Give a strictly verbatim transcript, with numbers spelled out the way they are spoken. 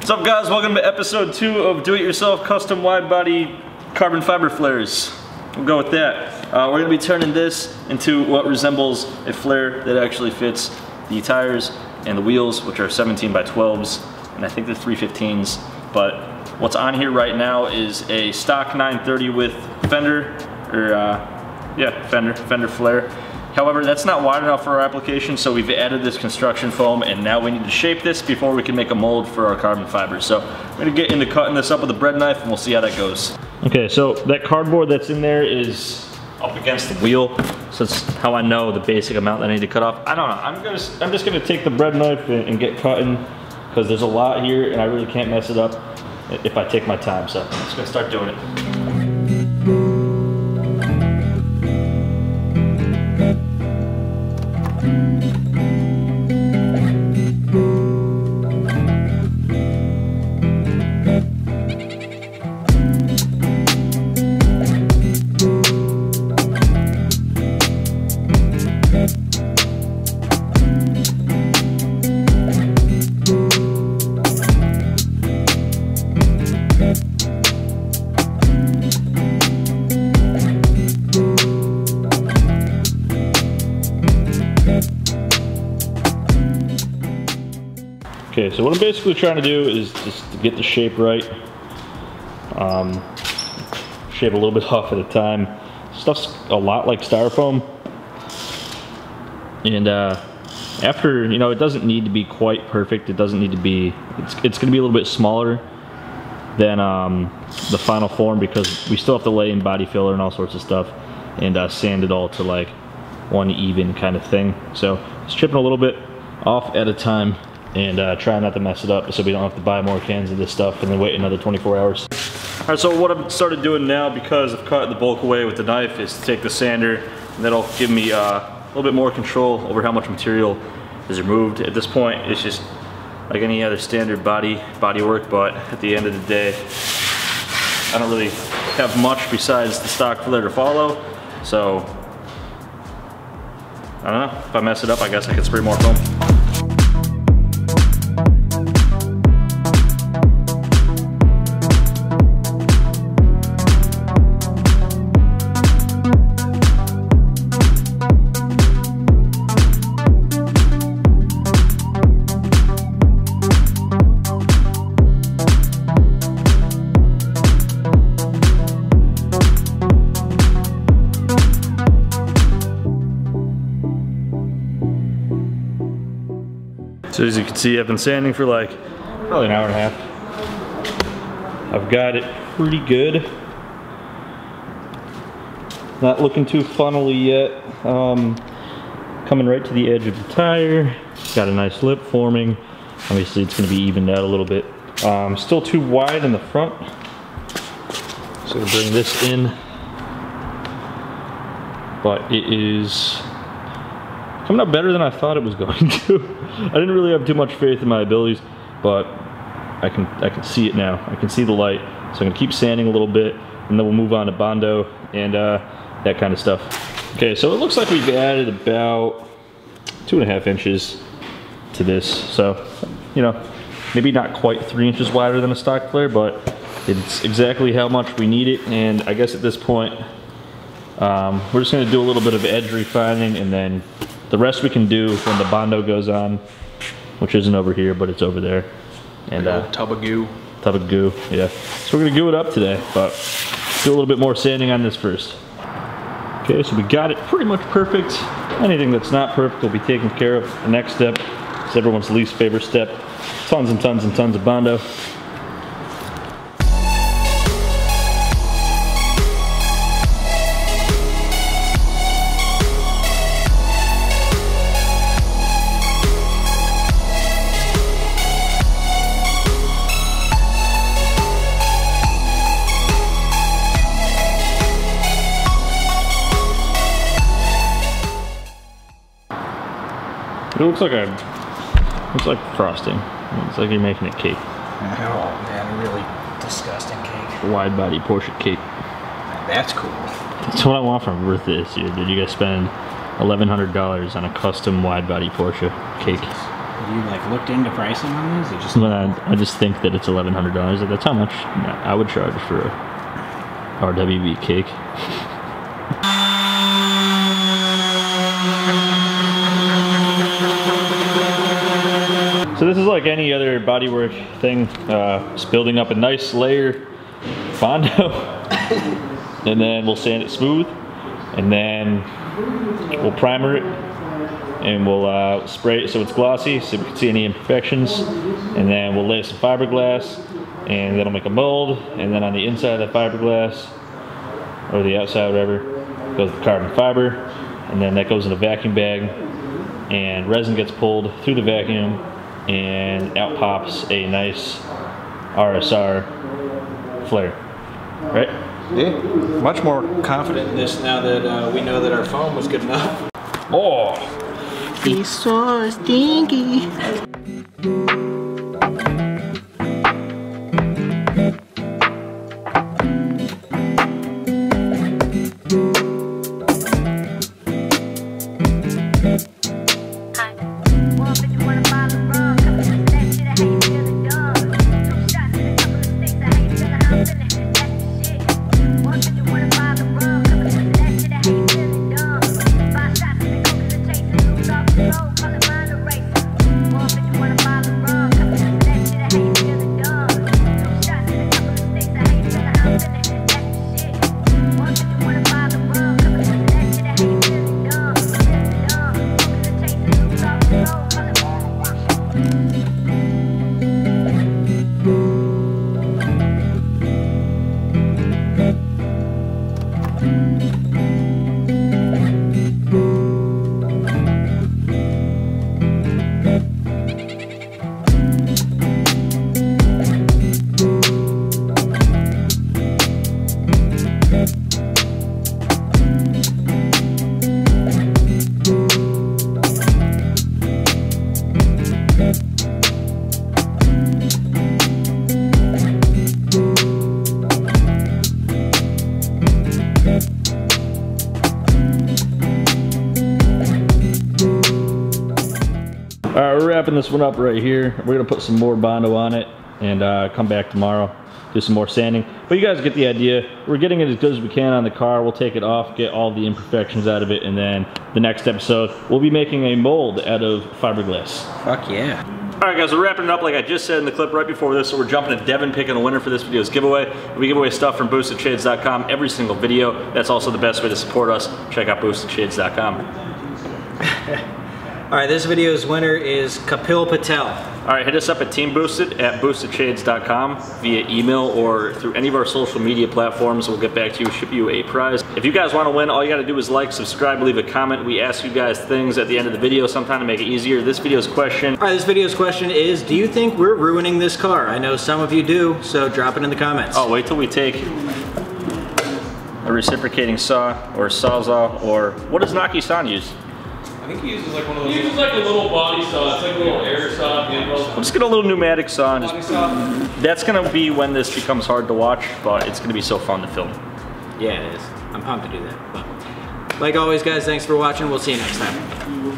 What's up, guys? Welcome to episode two of do-it-yourself custom wide-body carbon fiber flares. We'll go with that. Uh, we're going to be turning this into what resembles a flare that actually fits the tires and the wheels, which are seventeen by twelves, and I think they're three fifteens. But what's on here right now is a stock nine thirty with fender, or uh, yeah, fender, fender flare. However, that's not wide enough for our application, so we've added this construction foam, and now we need to shape this before we can make a mold for our carbon fiber. So I'm gonna get into cutting this up with a bread knife, and we'll see how that goes. Okay, so that cardboard that's in there is up against the wheel, so that's how I know the basic amount that I need to cut off. I don't know, I'm, gonna, I'm just gonna take the bread knife and, and get cutting, because there's a lot here, and I really can't mess it up if I take my time, so I'm just gonna start doing it. Okay, so what I'm basically trying to do is just get the shape right. Um, shave a little bit off at a time. Stuff's a lot like styrofoam. And uh, after, you know, it doesn't need to be quite perfect. It doesn't need to be, it's, it's gonna be a little bit smaller than um, the final form, because we still have to lay in body filler and all sorts of stuff and uh, sand it all to like one even kind of thing. So just chipping a little bit off at a time, and uh, try not to mess it up so we don't have to buy more cans of this stuff and then wait another twenty-four hours. All right, so what I've started doing now, because I've cut the bulk away with the knife, is to take the sander, and that'll give me uh, a little bit more control over how much material is removed. At this point, it's just like any other standard body, body work, but at the end of the day, I don't really have much besides the stock flare to follow, so I don't know. If I mess it up, I guess I could spray more foam. So as you can see, I've been sanding for like probably an hour and a half. I've got it pretty good. Not looking too funnily yet. Um, coming right to the edge of the tire. Got a nice lip forming. Obviously it's gonna be evened out a little bit. Um, still too wide in the front. So we'll bring this in. But it is coming out better than I thought it was going to. I didn't really have too much faith in my abilities, but I can I can see it now. I can see the light, so I'm gonna keep sanding a little bit, and then we'll move on to Bondo and uh, that kind of stuff. Okay, so it looks like we've added about two and a half inches to this. So, you know, maybe not quite three inches wider than a stock flare, but it's exactly how much we need it. And I guess at this point, um, we're just gonna do a little bit of edge refining, and then the rest we can do when the Bondo goes on, which isn't over here, but it's over there. And uh, tub of goo. Tub of goo, yeah. So we're gonna goo it up today, but do a little bit more sanding on this first. Okay, so we got it pretty much perfect. Anything that's not perfect will be taken care of. The next step is everyone's least favorite step. Tons and tons and tons of Bondo. It looks like a, looks like frosting. It's like you're making a cake. Oh man, a really disgusting cake. Wide body Porsche cake. That's cool. That's what I want from Earth this year. Did you guys spend eleven hundred dollars on a custom wide body Porsche cake? Have you like looked into pricing on these? Or just well, I, I just think that it's eleven hundred dollars. Like that's how much I would charge for a R W B cake. So this is like any other bodywork thing. Uh, it's building up a nice layer Bondo, and then we'll sand it smooth, and then we'll primer it, and we'll uh, spray it so it's glossy, so we can see any imperfections, and then we'll lay some fiberglass, and that'll make a mold, and then on the inside of the fiberglass, or the outside, whatever, goes the carbon fiber, and then that goes in a vacuum bag, and resin gets pulled through the vacuum, and out pops a nice R S R flare, right? Yeah, much more confident in this now that uh, we know that our foam was good enough. Oh! He's so stinky. Wrapping this one up right here. We're gonna put some more Bondo on it and uh, come back tomorrow, do some more sanding. But you guys get the idea. We're getting it as good as we can on the car. We'll take it off, get all the imperfections out of it, and then the next episode, we'll be making a mold out of fiberglass. Fuck yeah. All right guys, we're wrapping it up like I just said in the clip right before this, so we're jumping to Devin picking a winner for this video's giveaway. We give away stuff from Boosted Shades dot com every single video. That's also the best way to support us. Check out Boosted Shades dot com. All right, this video's winner is Kapil Patel. All right, hit us up at Team Boosted at Boosted Shades dot com via email or through any of our social media platforms. We'll get back to you, ship you a prize. If you guys want to win, all you got to do is like, subscribe, leave a comment. We ask you guys things at the end of the video sometime to make it easier. This video's question. All right, this video's question is, do you think we're ruining this car? I know some of you do, so drop it in the comments. Oh, wait till we take a reciprocating saw or sawzall, or what does Naki-san use? I think he uses like one of those. He uses like a little body saw. It's like a little air saw. I'm just gonna a little pneumatic saw. And just, that's gonna be when this becomes hard to watch, but it's gonna be so fun to film. Yeah, it is. I'm pumped to do that. But like always, guys, thanks for watching. We'll see you next time.